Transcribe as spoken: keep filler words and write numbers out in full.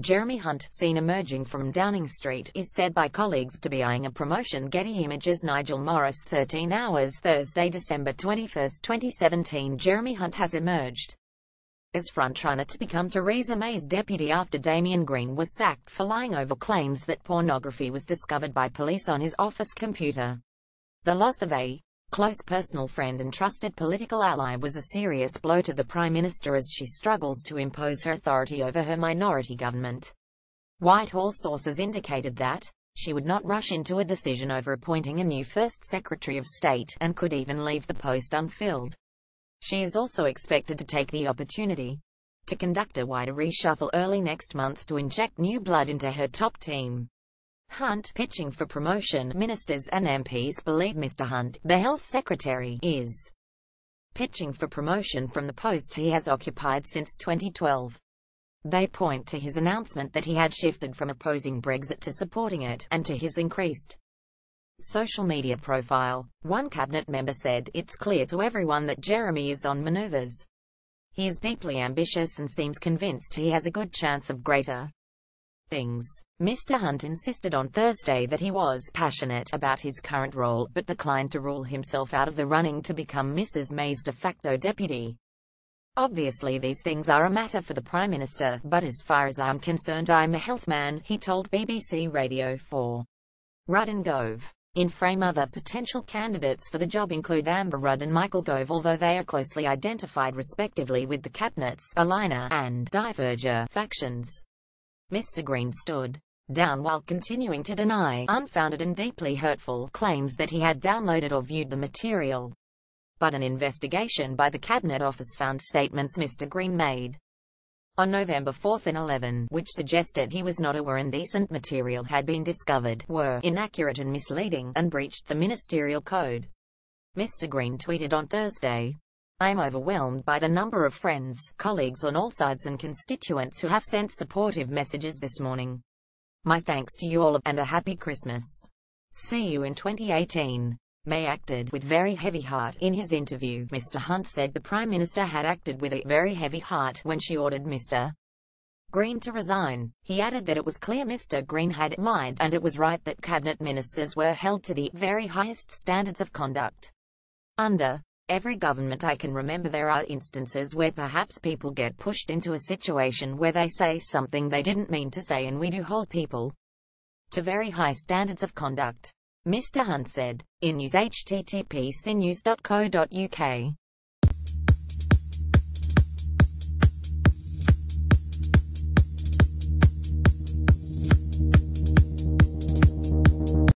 Jeremy Hunt, seen emerging from Downing Street, is said by colleagues to be eyeing a promotion. Getty Images Nigel Morris thirteen hours Thursday, December twenty-first, twenty seventeen. Jeremy Hunt has emerged as frontrunner to become Theresa May's deputy after Damian Green was sacked for lying over claims that pornography was discovered by police on his office computer. The loss of a close personal friend and trusted political ally was a serious blow to the Prime Minister as she struggles to impose her authority over her minority government. Whitehall sources indicated that she would not rush into a decision over appointing a new First Secretary of State, and could even leave the post unfilled. She is also expected to take the opportunity to conduct a wider reshuffle early next month to inject new blood into her top team. Hunt pitching for promotion. Ministers and M Ps believe Mister Hunt, the health secretary, is pitching for promotion from the post he has occupied since twenty twelve. They point to his announcement that he had shifted from opposing Brexit to supporting it, and to his increased social media profile. One cabinet member said, "It's clear to everyone that Jeremy is on manoeuvres. He is deeply ambitious and seems convinced he has a good chance of greater things." Mister Hunt insisted on Thursday that he was passionate about his current role, but declined to rule himself out of the running to become Missus May's de facto deputy. "Obviously these things are a matter for the Prime Minister, but as far as I'm concerned I'm a health man," he told B B C Radio four. Rudd and Gove. In frame, other potential candidates for the job include Amber Rudd and Michael Gove, although they are closely identified respectively with the Cabinet's aligner and diverger factions. Mister Green stood down while continuing to deny unfounded and deeply hurtful claims that he had downloaded or viewed the material, but an investigation by the Cabinet Office found statements Mister Green made on November fourth and eleventh, which suggested he was not aware indecent material had been discovered, were inaccurate and misleading, and breached the ministerial code. Mister Green tweeted on Thursday, "I'm overwhelmed by the number of friends, colleagues on all sides and constituents who have sent supportive messages this morning. My thanks to you all, and a happy Christmas. See you in twenty eighteen." May acted with very heavy heart. In his interview, Mister Hunt said the Prime Minister had acted with a very heavy heart when she ordered Mister Green to resign. He added that it was clear Mister Green had lied, and it was right that cabinet ministers were held to the very highest standards of conduct. "Under every government I can remember, there are instances where perhaps people get pushed into a situation where they say something they didn't mean to say, and we do hold people to very high standards of conduct," Mister Hunt said. In news H T T P C news dot co dot U K